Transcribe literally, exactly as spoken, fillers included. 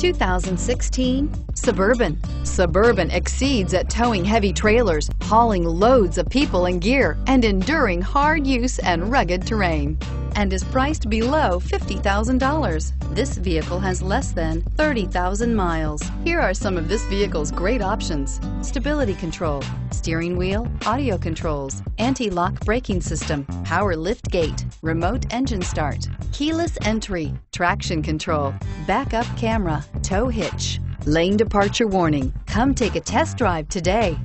two thousand sixteen Suburban. Suburban exceeds at towing heavy trailers, hauling loads of people and gear, and enduring hard use and rugged terrain, and is priced below fifty thousand dollars. This vehicle has less than thirty thousand miles. Here are some of this vehicle's great options: stability control, steering wheel audio controls, anti-lock braking system, power lift gate, remote engine start, keyless entry, traction control, backup camera, tow hitch, lane departure warning. Come take a test drive today.